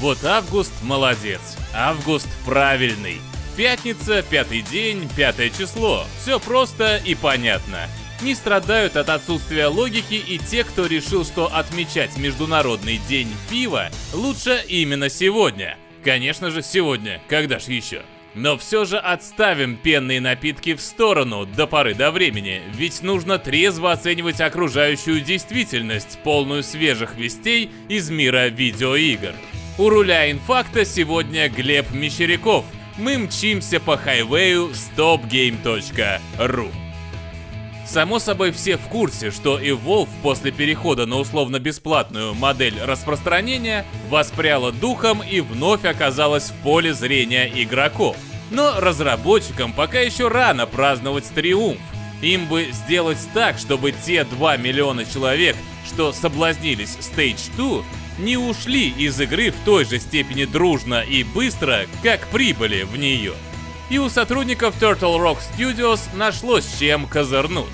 Вот август молодец, август правильный. Пятница, пятый день, пятое число. Все просто и понятно. Не страдают от отсутствия логики и те, кто решил, что отмечать Международный день пива лучше именно сегодня. Конечно же, сегодня, когда ж еще. Но все же отставим пенные напитки в сторону до поры до времени, ведь нужно трезво оценивать окружающую действительность, полную свежих вестей из мира видеоигр. У руля инфакта сегодня Глеб Мещеряков. Мы мчимся по хайвею StopGame.ru. Само собой, все в курсе, что Evolve после перехода на условно-бесплатную модель распространения воспряла духом и вновь оказалась в поле зрения игроков. Но разработчикам пока еще рано праздновать триумф. Им бы сделать так, чтобы те 2 миллиона человек, что соблазнились Stage 2, не ушли из игры в той же степени дружно и быстро, как прибыли в нее. И у сотрудников Turtle Rock Studios нашлось чем козырнуть.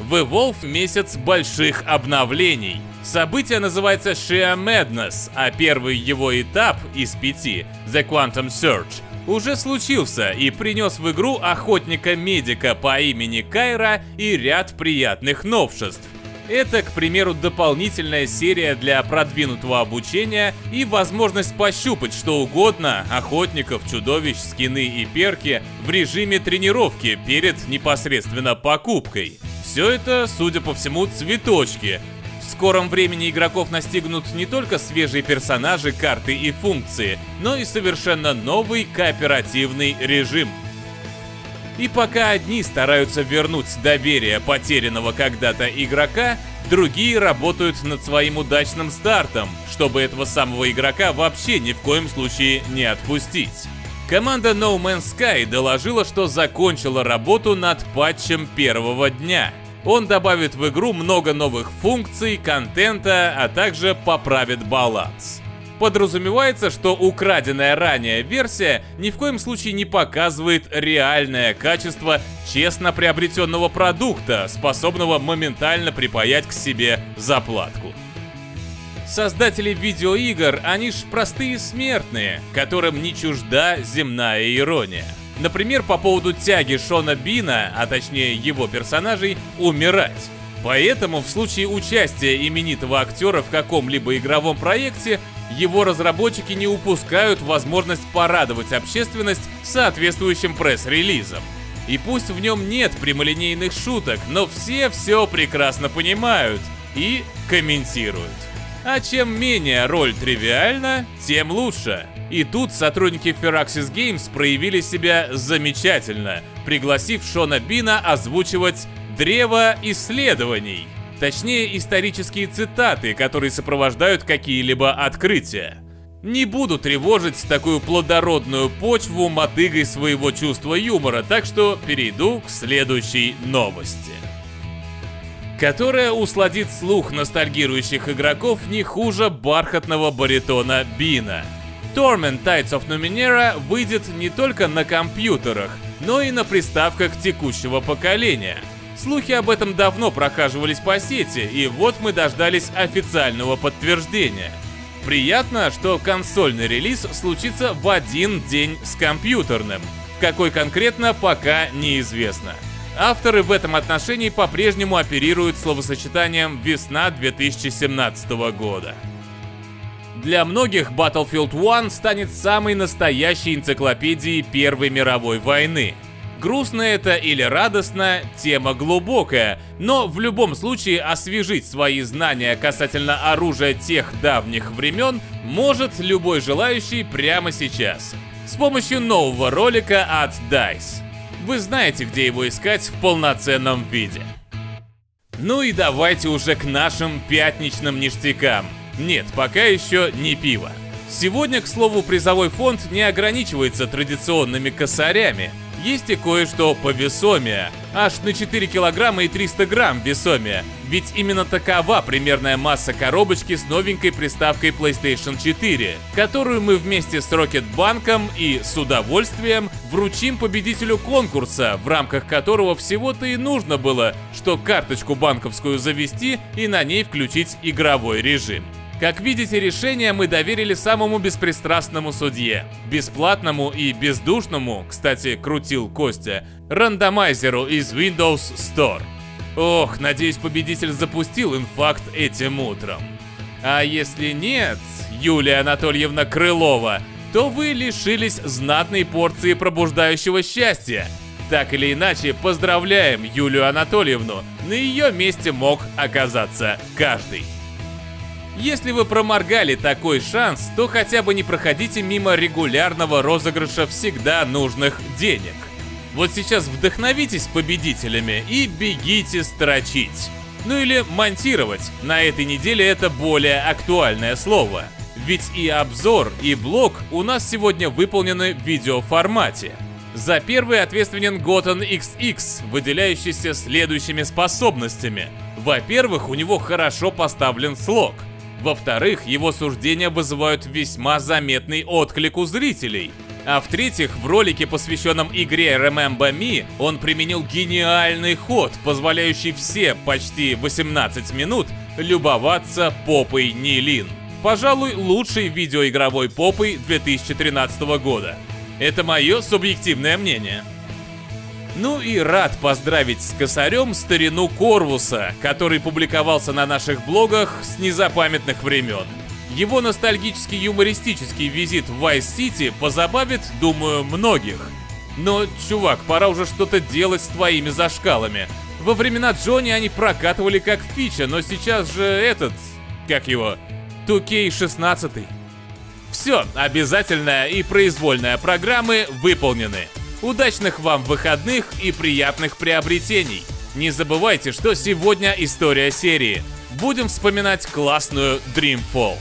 В Evolve месяц больших обновлений. Событие называется Shea Madness, а первый его этап из 5, The Quantum Surge, уже случился и принес в игру охотника-медика по имени Кайра и ряд приятных новшеств. Это, к примеру, дополнительная серия для продвинутого обучения и возможность пощупать что угодно – охотников, чудовищ, скины и перки – в режиме тренировки перед непосредственно покупкой. Все это, судя по всему, цветочки. В скором времени игроков настигнут не только свежие персонажи, карты и функции, но и совершенно новый кооперативный режим. И пока одни стараются вернуть доверие потерянного когда-то игрока, другие работают над своим удачным стартом, чтобы этого самого игрока вообще ни в коем случае не отпустить. Команда No Man's Sky доложила, что закончила работу над патчем первого дня. Он добавит в игру много новых функций, контента, а также поправит баланс. Подразумевается, что украденная ранее версия ни в коем случае не показывает реальное качество честно приобретенного продукта, способного моментально припаять к себе заплатку. Создатели видеоигр, они ж простые смертные, которым не чужда земная ирония. Например, по поводу тяги Шона Бина, а точнее его персонажей, умирать. Поэтому в случае участия именитого актера в каком-либо игровом проекте его разработчики не упускают возможность порадовать общественность соответствующим пресс-релизом. И пусть в нем нет прямолинейных шуток, но все все прекрасно понимают и комментируют. А чем менее роль тривиальна, тем лучше. И тут сотрудники Firaxis Games проявили себя замечательно, пригласив Шона Бина озвучивать «Древо исследований». Точнее, исторические цитаты, которые сопровождают какие-либо открытия. Не буду тревожить такую плодородную почву мотыгой своего чувства юмора, так что перейду к следующей новости. Которая усладит слух ностальгирующих игроков не хуже бархатного баритона Бина. Torment: Tides of Numenera выйдет не только на компьютерах, но и на приставках текущего поколения. Слухи об этом давно прохаживались по сети, и вот мы дождались официального подтверждения. Приятно, что консольный релиз случится в один день с компьютерным. В какой конкретно, пока неизвестно. Авторы в этом отношении по-прежнему оперируют словосочетанием «весна 2017 года». Для многих Battlefield 1 станет самой настоящей энциклопедией Первой мировой войны. Грустно это или радостно, тема глубокая, но в любом случае освежить свои знания касательно оружия тех давних времен может любой желающий прямо сейчас, с помощью нового ролика от DICE. Вы знаете, где его искать в полноценном виде. Ну и давайте уже к нашим пятничным ништякам. Нет, пока еще не пиво. Сегодня, к слову, призовой фонд не ограничивается традиционными косарями. Есть и кое-что повесомее, аж на 4 килограмма и 300 грамм весомее, ведь именно такова примерная масса коробочки с новенькой приставкой PlayStation 4, которую мы вместе с Рокетбанком и с удовольствием вручим победителю конкурса, в рамках которого всего-то и нужно было, что карточку банковскую завести и на ней включить игровой режим. Как видите, решение мы доверили самому беспристрастному судье. Бесплатному и бездушному, кстати, крутил Костя, рандомайзеру из Windows Store. Ох, надеюсь, победитель запустил инфакт этим утром. А если нет, Юлия Анатольевна Крылова, то вы лишились знатной порции пробуждающего счастья. Так или иначе, поздравляем Юлию Анатольевну, на ее месте мог оказаться каждый. Если вы проморгали такой шанс, то хотя бы не проходите мимо регулярного розыгрыша всегда нужных денег. Вот сейчас вдохновитесь победителями и бегите строчить. Ну или монтировать, на этой неделе это более актуальное слово. Ведь и обзор, и блог у нас сегодня выполнены в видеоформате. За первый ответственен Готэн XX, выделяющийся следующими способностями. Во-первых, у него хорошо поставлен слог. Во-вторых, его суждения вызывают весьма заметный отклик у зрителей. А в-третьих, в ролике, посвященном игре Remember Me, он применил гениальный ход, позволяющий все почти 18 минут любоваться попой Нилин. Пожалуй, лучшей видеоигровой попой 2013 года. Это мое субъективное мнение. Ну и рад поздравить с косарем старину Корвуса, который публиковался на наших блогах с незапамятных времен. Его ностальгический юмористический визит в Вайс-Сити позабавит, думаю, многих. Но, чувак, пора уже что-то делать с твоими зашкалами. Во времена Джонни они прокатывали как фича, но сейчас же этот, как его, 2K16. Все, обязательная и произвольная программы выполнены. Удачных вам выходных и приятных приобретений. Не забывайте, что сегодня история серии. Будем вспоминать классную Dreamfall.